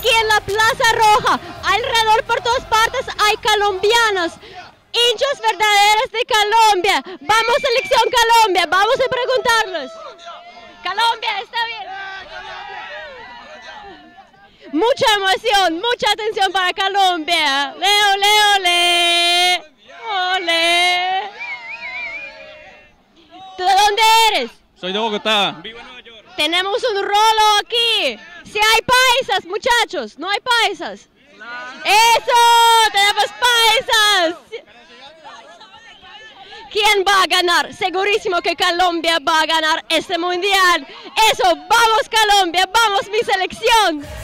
aquí en la Plaza Roja. Alrededor por todas partes hay colombianos, hinchas verdaderos de Colombia. Vamos Selección Colombia, vamos a preguntarles. Colombia, está bien. Mucha emoción, mucha atención para Colombia. Leo, Leo, ole, ole. ¿Tú de dónde eres? Soy de Bogotá. Vivo en Nueva York. Tenemos un rolo aquí. Si hay paisas, muchachos, no hay paisas. ¡Eso! ¡Tenemos paisas! ¿Quién va a ganar? Segurísimo que Colombia va a ganar este mundial. ¡Eso! ¡Vamos Colombia! ¡Vamos mi selección!